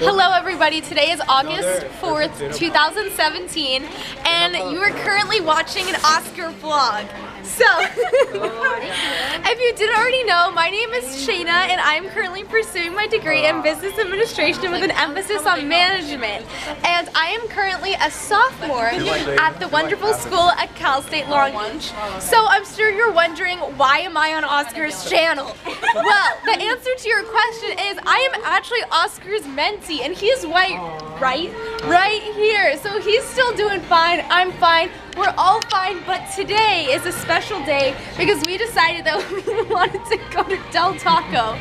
Hello everybody, today is August 4th, 2017, and you are currently watching an Oscar vlog. So, if you didn't already know, my name is Shayna and I'm currently pursuing my degree in business administration with an emphasis on management. And I am currently a sophomore at the wonderful school at Cal State Long Beach. So I'm sure you're wondering, why am I on Oscar's channel? Well, the answer to your question is I am actually Oscar's mentee and he is white, right? Right here. So he's still doing fine, I'm fine. We're all fine, but today is a special day because we decided that we wanted to go to Del Taco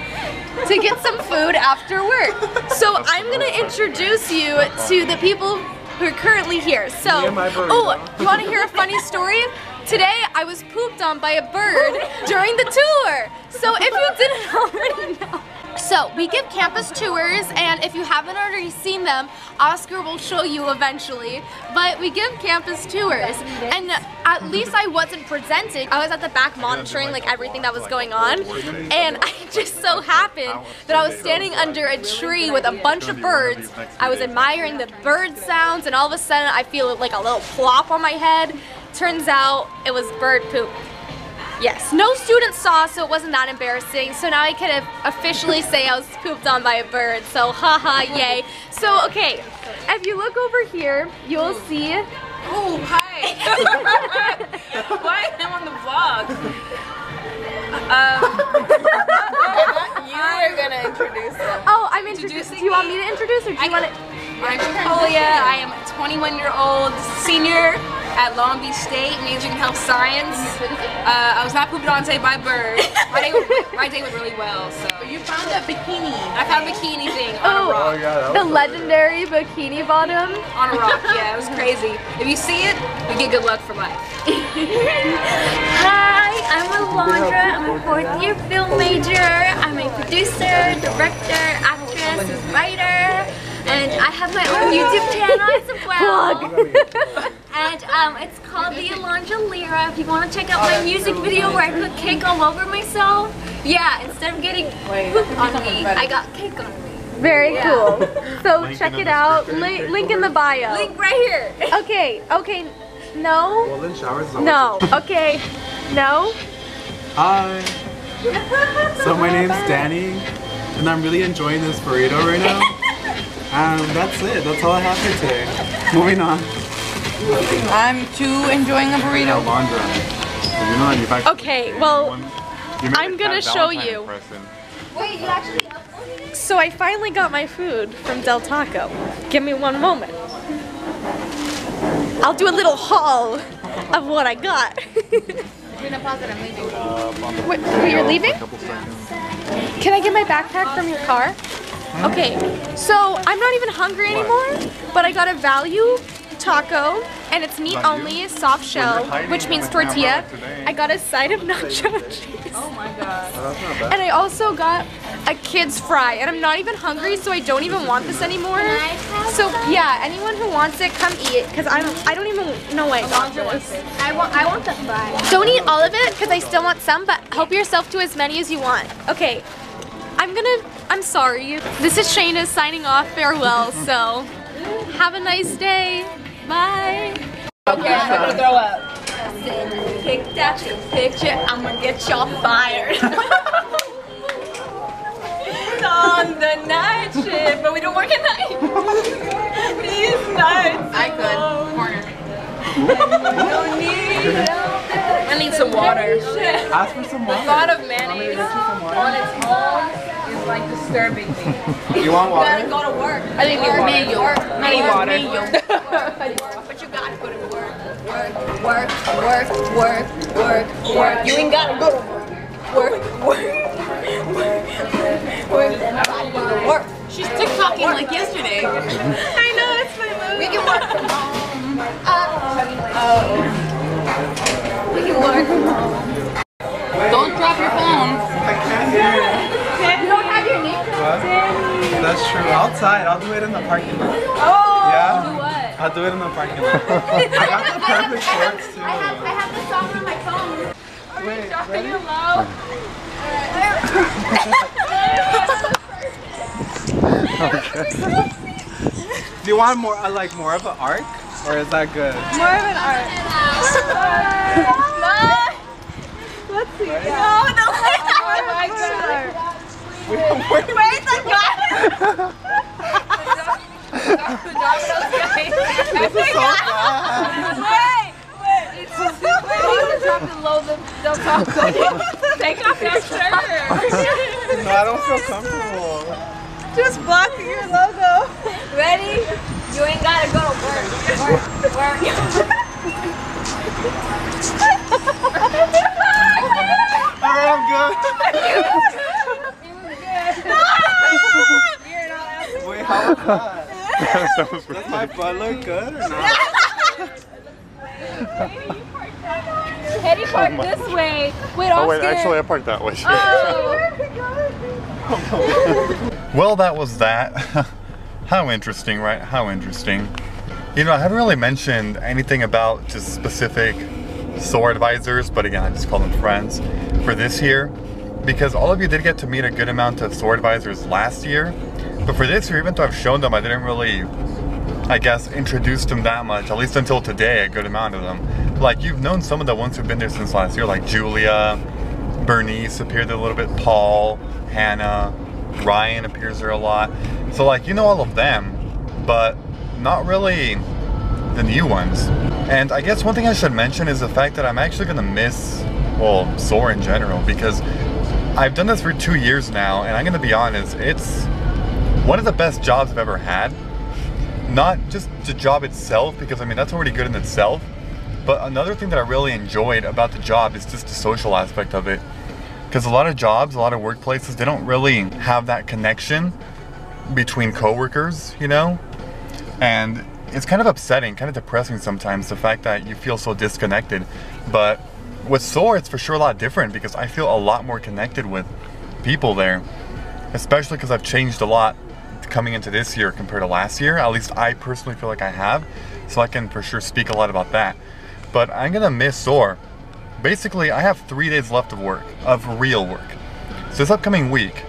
to get some food after work. So I'm gonna introduce you to the people who are currently here. So, oh, you wanna hear a funny story? Today I was pooped on by a bird during the tour. So if you didn't already know. So we give campus tours, and if you haven't already seen them, Oscar will show you eventually, but we give campus tours, and at least I wasn't presenting. I was at the back monitoring like everything that was going on, and I just so happened that I was standing under a tree with a bunch of birds. I was admiring the bird sounds, and all of a sudden I feel like a little plop on my head. Turns out it was bird poop. Yes, no students saw, so it wasn't that embarrassing. So now I can officially say I was pooped on by a bird, so haha, yay. So okay, if you look over here, you'll see... Oh, hi! Why am I on the vlog? You're gonna introduce them. Oh, I'm introducing. Do you want me to introduce, or do you want to... I'm Talia, I am a 21-year-old senior at Long Beach State, majoring in health science. I was not pooped on today by birds. My day went really well. So you found that bikini. I found a bikini thing on a rock. Oh, yeah, the legendary bikini bottom on a rock. Yeah, it was crazy. If you see it, you get good luck for life. Hi, I'm Alondra. I'm a fourth-year film major. I'm a producer, director, actress, writer, and I have my own YouTube channel as well. And it's called the Alondra Lira. If you want to check out my music video where I put cake all over myself, yeah, instead of getting poop on me, I got cake on me. Very cool. So check it out. Link in the bio. Link right here. Okay. Okay. No. No. Okay. No. Hi. So my name's Danny, and I'm really enjoying this burrito right now. That's it. That's all I have for today. Moving on. I'm too enjoying a burrito. Okay, well, I'm gonna show you. Wait, you actually uploaded it? So I finally got my food from Del Taco. Give me one moment. I'll do a little haul of what I got. Wait, you're leaving? Can I get my backpack from your car? Okay, so I'm not even hungry anymore, but I got a value taco, and it's meat only, soft shell, which means tortilla. I got a side of nacho cheese. Oh my god. And I also got a kid's fry, and I'm not even hungry, so I don't even want this anymore. So yeah, anyone who wants it, come eat, because I don't even know what I got for this. I want the fry. Don't eat all of it, because I still want some, but help yourself to as many as you want. Okay, I'm sorry. This is Shayna signing off, farewell, so have a nice day. Bye. Okay, I'm gonna throw up. Pick that picture, I'm gonna get y'all fired. It's on the night shift, but we don't work at night. These nights. I could. Corner. I need some water. Ask for some water. The thought of mayonnaise on its own. Like disturbing me. You want water? You gotta go to work. I think you need work. Water. But you gotta go to work. Work. You ain't gotta go to work. Everybody go to work. She's TikToking like yesterday. I know, that's my move. We can work from home. We can work from home. Don't drop your phone. I can't hear it. That's true. Outside, I'll do it in the parking lot. Oh! Yeah. Do what? I'll do it in the parking lot. I got the perfect shorts too. I have the song on my phone. Are you dropping your low? All right. Okay. Do you want more, like more of an arc? Or is that good? More of an arc. No! Let's see. Right? No, no! Oh my god! Where's the guy? The domino's guy. This is so bad. Wait! Wait! Drop the low, Del Taco. Take off your shirt. No, I don't feel comfortable. Just block your logo. Ready? You ain't gotta go to work. Work. Alright, I'm good. You were good. You're not asking. Wait, how was that? That was really funny. Does my butt look good or not? Eddie parked this way. Wait, oh, wait, actually I parked that way. Oh. Well, that was that. How interesting, right? How interesting. You know, I haven't really mentioned anything about just specific SOAR advisors, but again, I just call them friends for this year, because all of you did get to meet a good amount of SOAR advisors last year. But for this year, even though I've shown them, I didn't really, I guess, introduce them that much, at least until today, a good amount of them. Like, you've known some of the ones who've been there since last year, like Julia, Bernice appeared there a little bit, Paul, Hannah, Ryan appears there a lot. So like, you know all of them, but not really the new ones. And I guess one thing I should mention is the fact that I'm actually gonna miss, well, SOAR in general, because I've done this for 2 years now, and I'm gonna be honest, it's one of the best jobs I've ever had. Not just the job itself, because I mean, that's already good in itself, but another thing that I really enjoyed about the job is just the social aspect of it. Because a lot of jobs, a lot of workplaces, they don't really have that connection between coworkers, you know? And it's kind of upsetting, kind of depressing sometimes, the fact that you feel so disconnected. But with SOAR, it's for sure a lot different, because I feel a lot more connected with people there. Especially because I've changed a lot coming into this year compared to last year. At least I personally feel like I have. So I can for sure speak a lot about that. But I'm gonna miss SOAR. Basically, I have 3 days left of work, of real work. So this upcoming week,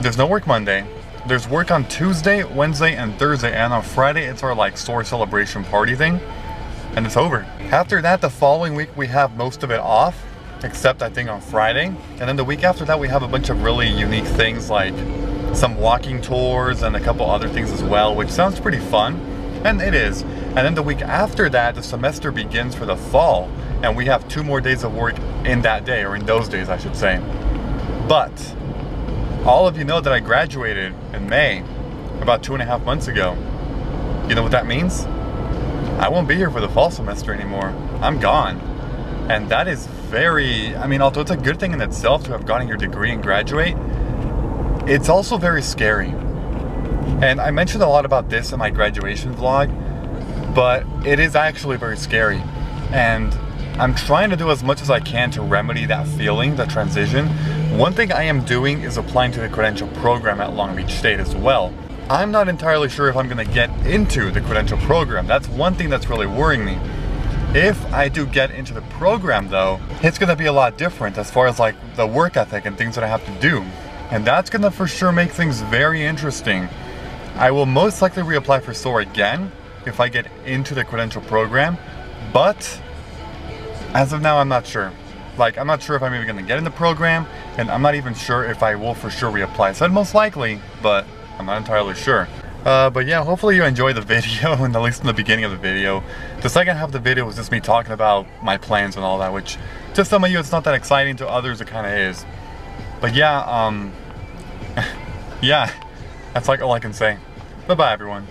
there's no work Monday. There's work on Tuesday, Wednesday, and Thursday. And on Friday, it's our like SOAR celebration party thing. And it's over. After that, the following week, we have most of it off, except I think on Friday. And then the week after that, we have a bunch of really unique things, like some walking tours and a couple other things as well, which sounds pretty fun. And it is. And then the week after that, the semester begins for the fall. And we have 2 more days of work in that day, or in those days, I should say. But all of you know that I graduated in May, about 2.5 months ago. You know what that means? I won't be here for the fall semester anymore. I'm gone. And that is very, I mean, although it's a good thing in itself to have gotten your degree and graduate, it's also very scary. And I mentioned a lot about this in my graduation vlog, but it is actually very scary. And I'm trying to do as much as I can to remedy that feeling, that transition. One thing I am doing is applying to the credential program at Long Beach State as well. I'm not entirely sure if I'm gonna get into the credential program. That's one thing that's really worrying me. If I do get into the program though, it's gonna be a lot different as far as like the work ethic and things that I have to do. And that's gonna for sure make things very interesting. I will most likely reapply for SOAR again if I get into the credential program, but as of now, I'm not sure. Like, I'm not sure if I'm even gonna get in the program, and I'm not even sure if I will for sure reapply. Said most likely, but I'm not entirely sure. But yeah, hopefully you enjoy the video, and at least in the beginning of the video. The second half of the video was just me talking about my plans and all that, which to some of you it's not that exciting, to others it kinda is. But yeah, yeah, that's like all I can say. Bye-bye everyone.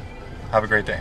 Have a great day.